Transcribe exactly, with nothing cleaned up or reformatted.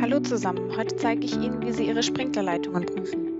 Hallo zusammen, heute zeige ich Ihnen, wie Sie Ihre Sprinklerleitungen prüfen.